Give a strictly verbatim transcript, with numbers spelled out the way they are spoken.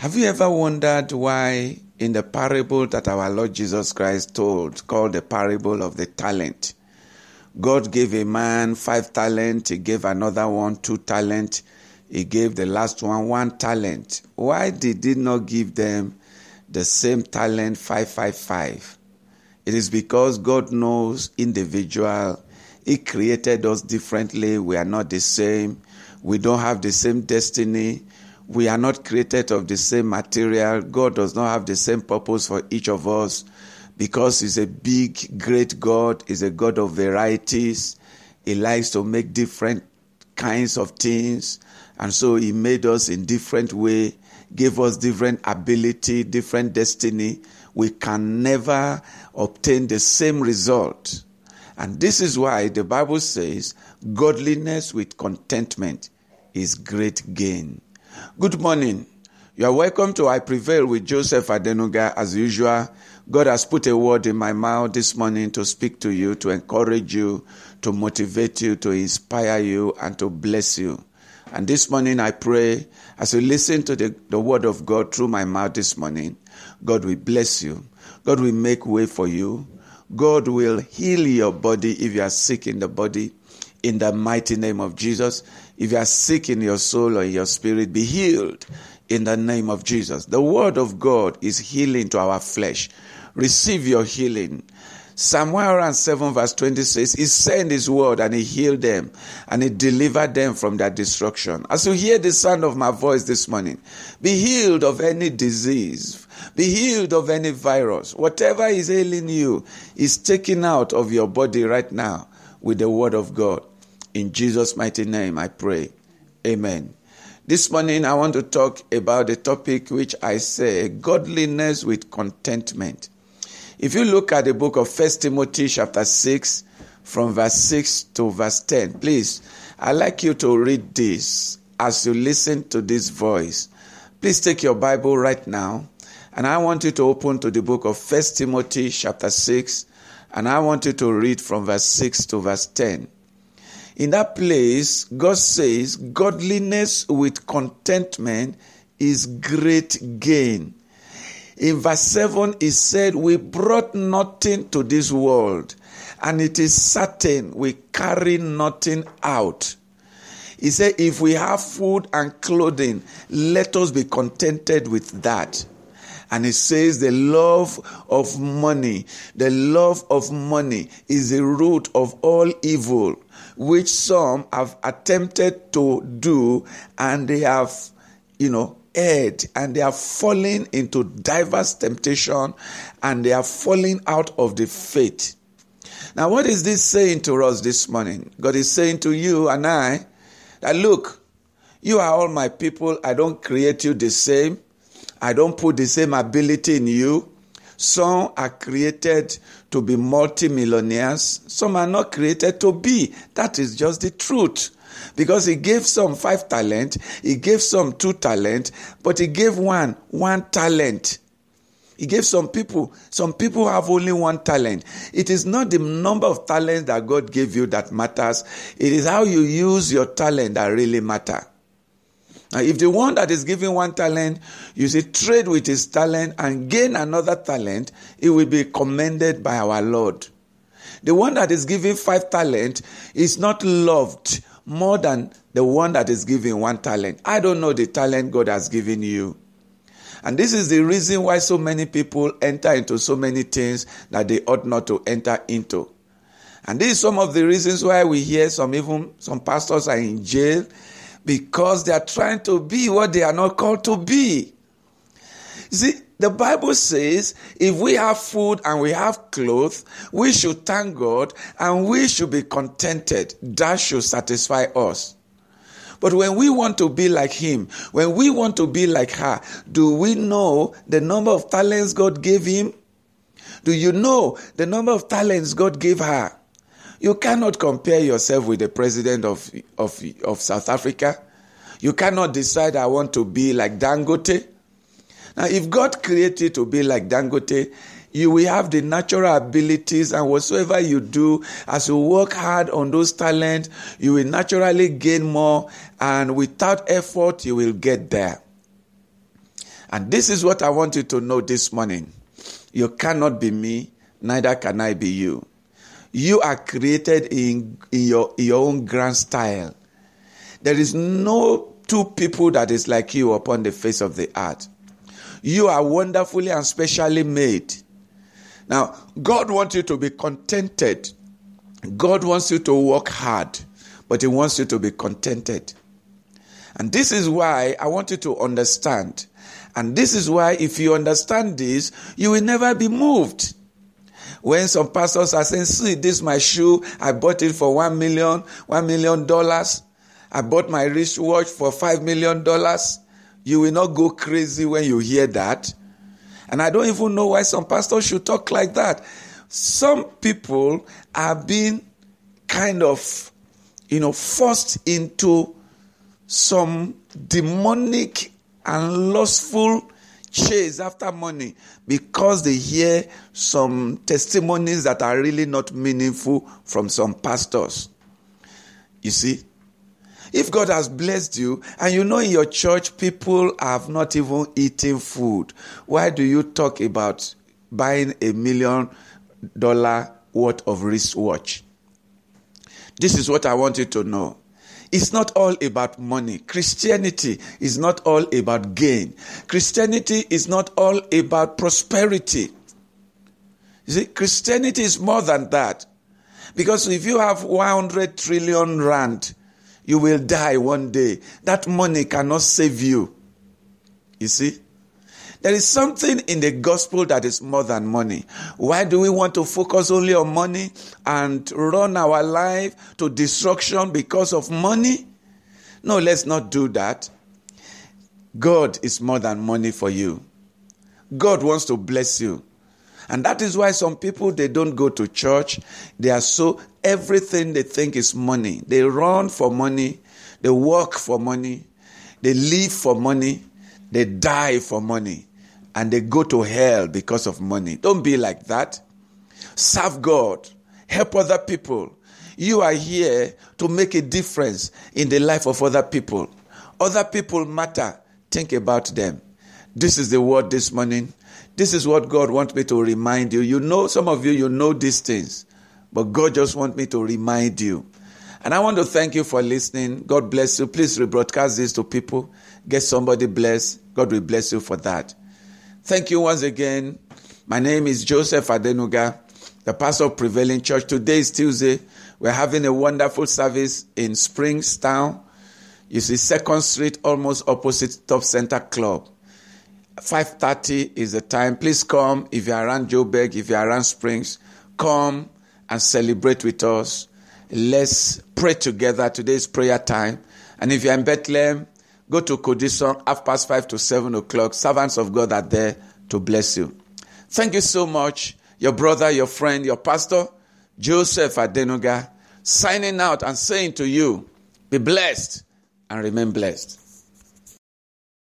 Have you ever wondered why in the parable that our Lord Jesus Christ told, called the parable of the talent, God gave a man five talents, he gave another one two talents, he gave the last one one talent. Why did he not give them the same talent, five, five, five? It is because God knows individual. He created us differently. We are not the same. We don't have the same destiny. We are not created of the same material. God does not have the same purpose for each of us because he's a big, great God. He's a God of varieties. He likes to make different kinds of things. And so he made us in different way, gave us different ability, different destiny. We can never obtain the same result. And this is why the Bible says, godliness with contentment is great gain. Good morning. You are welcome to I Prevail with Joseph Adenuga. As usual, God has put a word in my mouth this morning to speak to you, to encourage you, to motivate you, to inspire you, and to bless you. And this morning I pray, as you listen to the, the word of God through my mouth this morning, God will bless you. God will make way for you. God will heal your body if you are sick in the body. In the mighty name of Jesus, if you are sick in your soul or in your spirit, be healed in the name of Jesus. The word of God is healing to our flesh. Receive your healing. Psalm one hundred seven verse twenty-six, he sent his word and he healed them and he delivered them from their destruction. As you hear the sound of my voice this morning, be healed of any disease, be healed of any virus. Whatever is ailing you is taken out of your body right now with the word of God. In Jesus' mighty name, I pray. Amen. This morning, I want to talk about a topic which I say, godliness with contentment. If you look at the book of First Timothy chapter six, from verse six to verse ten, please, I'd like you to read this as you listen to this voice. Please take your Bible right now, and I want you to open to the book of First Timothy chapter six, and I want you to read from verse six to verse ten. In that place, God says, godliness with contentment is great gain. In verse seven, he said, we brought nothing to this world, and it is certain we carry nothing out. He said, if we have food and clothing, let us be contented with that. And he says the love of money, the love of money is the root of all evil, which some have attempted to do, and they have, you know, erred, and they have fallen into diverse temptation, and they are falling out of the faith. Now, what is this saying to us this morning? God is saying to you and I that, look, you are all my people. I don't create you the same. I don't put the same ability in you. Some are created to be multimillionaires. Some are not created to be. That is just the truth. Because he gave some five talent, he gave some two talent, but he gave one, one talent. He gave some people, some people have only one talent. It is not the number of talents that God gave you that matters. It is how you use your talent that really matters. Now, if the one that is given one talent, you see, trade with his talent and gain another talent, it will be commended by our Lord. The one that is given five talent is not loved more than the one that is given one talent. I don't know the talent God has given you. And this is the reason why so many people enter into so many things that they ought not to enter into. And this is some of the reasons why we hear some even some pastors are in jail, because they are trying to be what they are not called to be. See, the Bible says, if we have food and we have clothes, we should thank God and we should be contented. That should satisfy us. But when we want to be like him, when we want to be like her, do we know the number of talents God gave him? Do you know the number of talents God gave her? You cannot compare yourself with the president of, of, of South Africa. You cannot decide, I want to be like Dangote. Now, if God created you to be like Dangote, you will have the natural abilities, and whatsoever you do, as you work hard on those talents, you will naturally gain more, and without effort, you will get there. And this is what I want you to know this morning. You cannot be me, neither can I be you. You are created in, in, your, in your own grand style. There is no two people that is like you upon the face of the earth. You are wonderfully and specially made. Now, God wants you to be contented. God wants you to work hard, but he wants you to be contented. And this is why I want you to understand. And this is why if you understand this, you will never be moved. When some pastors are saying, see, this is my shoe. I bought it for one million, one million dollars. I bought my wristwatch for five million dollars. You will not go crazy when you hear that. And I don't even know why some pastors should talk like that. Some people are being kind of, you know, forced into some demonic and lustful chase after money because they hear some testimonies that are really not meaningful from some pastors. You see, if God has blessed you and you know in your church people have not even eaten food, why do you talk about buying a million dollar worth of wristwatch? This is what I want you to know. It's not all about money. Christianity is not all about gain. Christianity is not all about prosperity. You see, Christianity is more than that. Because if you have one hundred trillion rand, you will die one day. That money cannot save you. You see? There is something in the gospel that is more than money. Why do we want to focus only on money and run our life to destruction because of money? No, let's not do that. God is more than money for you. God wants to bless you. And that is why some people, they don't go to church. They are so, everything they think is money. They run for money. They work for money. They live for money. They die for money and they go to hell because of money. Don't be like that. Serve God. Help other people. You are here to make a difference in the life of other people. Other people matter. Think about them. This is the word this morning. This is what God wants me to remind you. You know, some of you, you know these things, but God just wants me to remind you. And I want to thank you for listening. God bless you. Please rebroadcast this to people. Get somebody blessed. God will bless you for that. Thank you once again. My name is Joseph Adenuga, the pastor of Prevailing Church. Today is Tuesday. We're having a wonderful service in Springstown. You see, Second Street, almost opposite Top Center Club. five thirty is the time. Please come. If you're around Joburg, if you're around Springs, come and celebrate with us. Let's pray together. Today is prayer time. And if you're in Bethlehem, go to Kodison, half past five to seven o'clock. Servants of God are there to bless you. Thank you so much. Your brother, your friend, your pastor, Joseph Adenuga, signing out and saying to you, be blessed and remain blessed.